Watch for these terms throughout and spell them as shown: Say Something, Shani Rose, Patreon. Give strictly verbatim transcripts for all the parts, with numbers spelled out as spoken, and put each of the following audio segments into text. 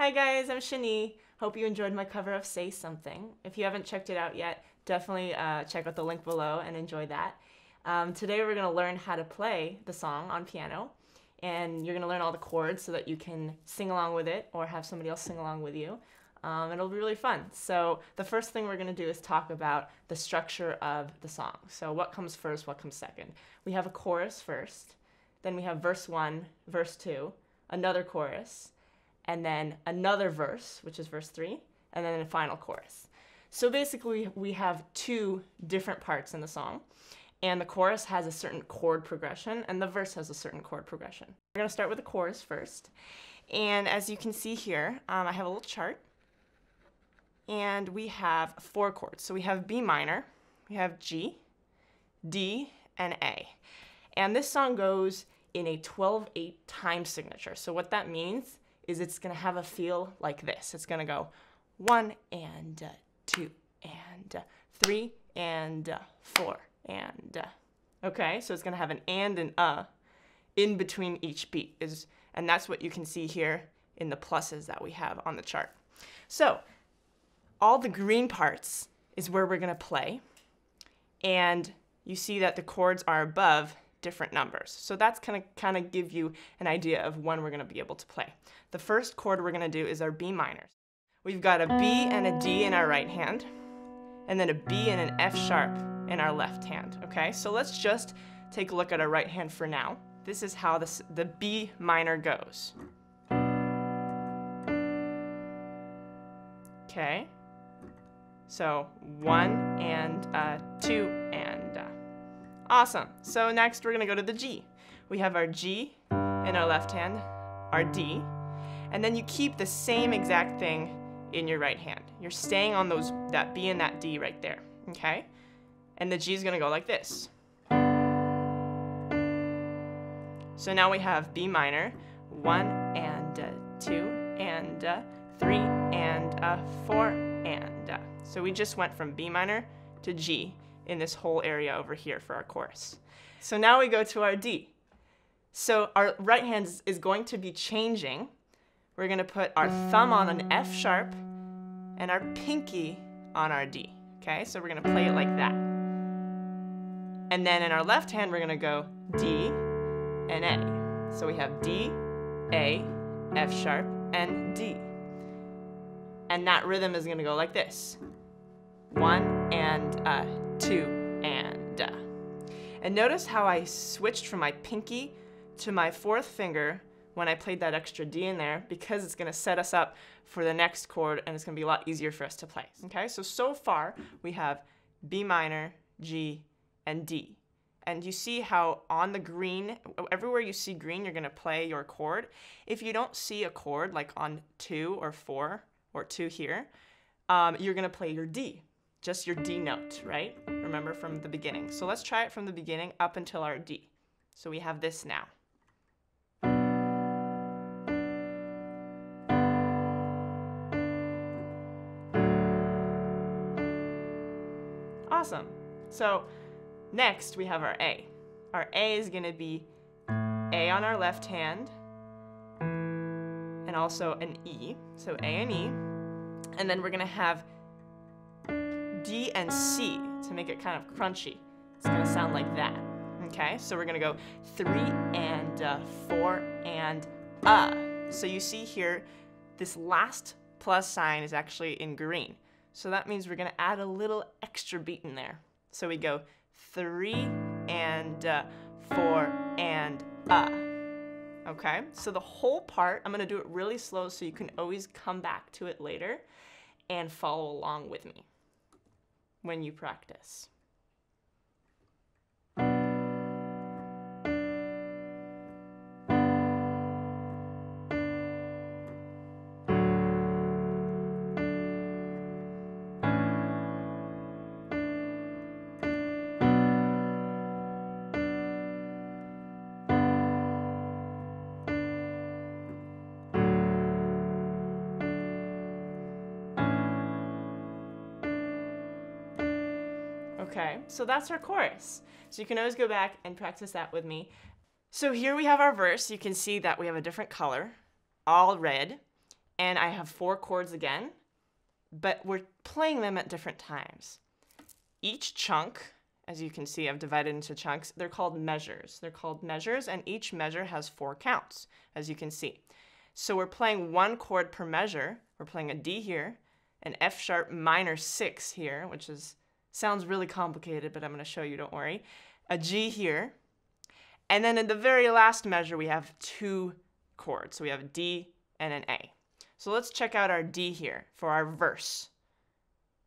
Hi guys, I'm Shani. Hope you enjoyed my cover of Say Something. If you haven't checked it out yet, definitely uh, check out the link below and enjoy that. Um, today we're gonna learn how to play the song on piano, and you're gonna learn all the chords so that you can sing along with it or have somebody else sing along with you. Um, it'll be really fun. So the first thing we're gonna do is talk about the structure of the song. So what comes first, what comes second? We have a chorus first, then we have verse one, verse two, another chorus, and then another verse, which is verse three, and then a final chorus. So basically we have two different parts in the song, and the chorus has a certain chord progression and the verse has a certain chord progression. We're gonna start with the chorus first. And as you can see here, um, I have a little chart, and we have four chords. So we have B minor, we have G, D, and A. And this song goes in a twelve eight time signature. So what that means is it's gonna have a feel like this. It's gonna go one and uh, two and uh, three and uh, four and uh. Okay, so it's gonna have an and and uh in between each beat, is, and that's what you can see here in the pluses that we have on the chart. So all the green parts is where we're gonna play, and you see that the chords are above different numbers. So that's gonna kind of give you an idea of when we're gonna be able to play. The first chord we're gonna do is our B minors. We've got a B and a D in our right hand, and then a B and an F sharp in our left hand, okay? So let's just take a look at our right hand for now. This is how this, the B minor goes. Okay, so one and uh, two and uh, awesome. So next we're gonna go to the G. We have our G in our left hand, our D, and then you keep the same exact thing in your right hand. You're staying on those, that B and that D right there, okay? And the G is gonna go like this. So now we have B minor, one and uh, two and uh, three and uh, four and uh. So we just went from B minor to G in this whole area over here for our chorus. So now we go to our D. So our right hand is going to be changing. We're gonna put our thumb on an F sharp and our pinky on our D, okay? So we're gonna play it like that. And then in our left hand, we're gonna go D and A. So we have D, A, F sharp, and D. And that rhythm is gonna go like this. One and uh, two and uh. And notice how I switched from my pinky to my fourth finger when I played that extra D in there, because it's gonna set us up for the next chord, and it's gonna be a lot easier for us to play. Okay, so, so far we have B minor, G, and D. And you see how on the green, everywhere you see green, you're gonna play your chord. If you don't see a chord, like on two or four or two here, um, you're gonna play your D, just your D note, right? Remember from the beginning. So let's try it from the beginning up until our D. So we have this now. Awesome. So next we have our A. Our A is going to be A on our left hand, and also an E. So A and E. And then we're going to have D and C to make it kind of crunchy. It's going to sound like that. Okay, so we're going to go three and uh, four and uh. So you see here, this last plus sign is actually in green. So that means we're gonna add a little extra beat in there. So we go three and uh, four and uh. Okay, so the whole part, I'm gonna do it really slow so you can always come back to it later and follow along with me when you practice. Okay, so that's our chorus. So you can always go back and practice that with me. So here we have our verse. You can see that we have a different color, all red, and I have four chords again, but we're playing them at different times. Each chunk, as you can see, I've divided into chunks. They're called measures. They're called measures, and each measure has four counts, as you can see. So we're playing one chord per measure. We're playing a D here, an F sharp minor six here, which is sounds really complicated, but I'm going to show you, don't worry. A G here. And then in the very last measure, we have two chords. So we have a D and an A. So let's check out our D here for our verse.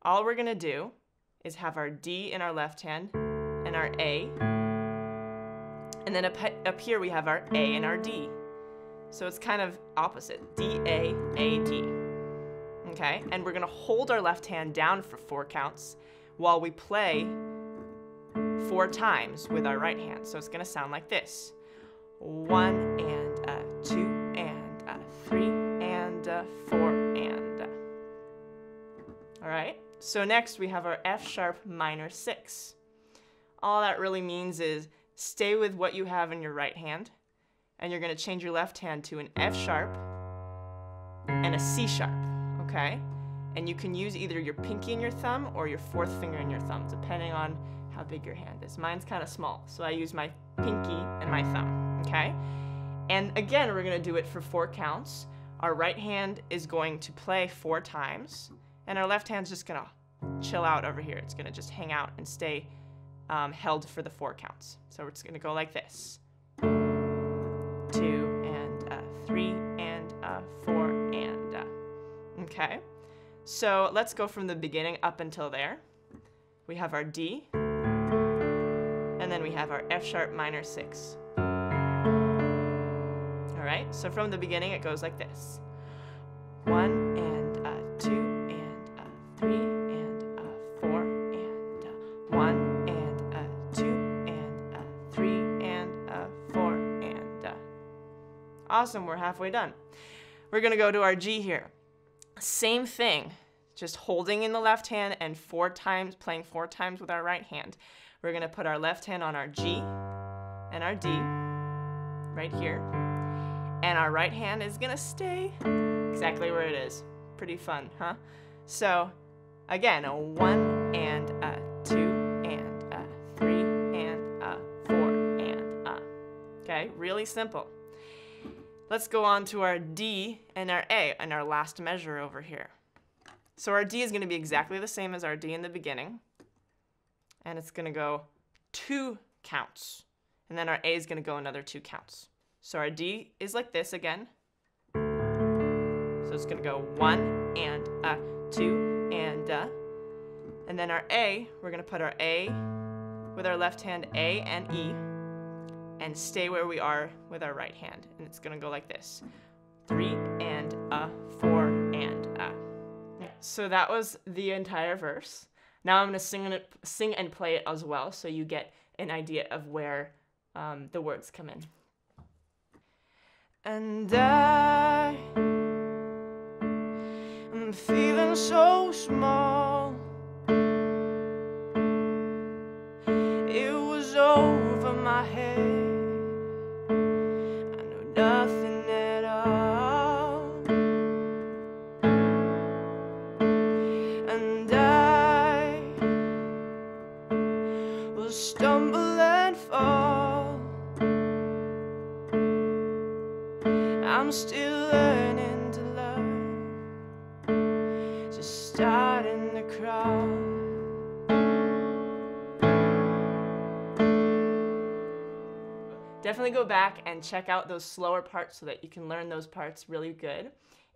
All we're going to do is have our D in our left hand and our A. And then up, up here, we have our A and our D. So it's kind of opposite, D, A, A, D. Okay, and we're going to hold our left hand down for four counts while we play four times with our right hand. So it's going to sound like this. One and a two and a three and a four and a. All right. So next we have our F sharp minor six. All that really means is stay with what you have in your right hand, and you're going to change your left hand to an F sharp and a C sharp. Okay. And you can use either your pinky and your thumb or your fourth finger and your thumb, depending on how big your hand is. Mine's kind of small, so I use my pinky and my thumb, okay? And again, we're gonna do it for four counts. Our right hand is going to play four times, and our left hand's just gonna chill out over here. It's gonna just hang out and stay um, held for the four counts. So it's gonna go like this. Two and a three and a four and a, okay? So let's go from the beginning up until there. We have our D, and then we have our F sharp minor six. All right, so from the beginning it goes like this. One and a two and a three and a four and a one and a two and a three and a four and a. Awesome, we're halfway done. We're gonna go to our G here. Same thing, just holding in the left hand and four times, playing four times with our right hand. We're gonna put our left hand on our G and our D right here. And our right hand is gonna stay exactly where it is. Pretty fun, huh? So again, a one and a two and a three and a four and a. Okay, really simple. Let's go on to our D and our A and our last measure over here. So our D is going to be exactly the same as our D in the beginning. And it's going to go two counts. And then our A is going to go another two counts. So our D is like this again. So it's going to go one and a two and a. And then our A, we're going to put our A with our left hand, A and E, and stay where we are with our right hand. And it's gonna go like this. Three and a, four and a. So that was the entire verse. Now I'm gonna sing and, sing and play it as well, so you get an idea of where um, the words come in. And I am feeling so small. It was over my head. Nothing at all. And I will stumble and fall. I'm still learning to love, just starting to crawl. Definitely go back and check out those slower parts so that you can learn those parts really good.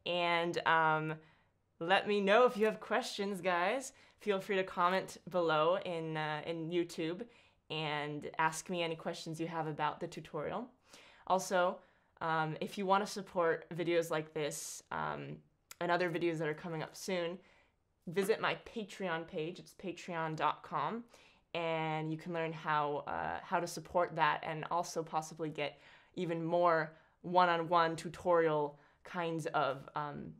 And um, let me know if you have questions, guys. Feel free to comment below in, uh, in YouTube and ask me any questions you have about the tutorial. Also, um, if you want to support videos like this um, and other videos that are coming up soon, visit my Patreon page. It's patreon dot com. And you can learn how, uh, how to support that and also possibly get even more one-on-one tutorial kinds of um,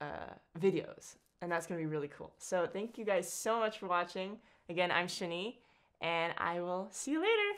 uh, videos. And that's gonna be really cool. So thank you guys so much for watching. Again, I'm Shani, and I will see you later.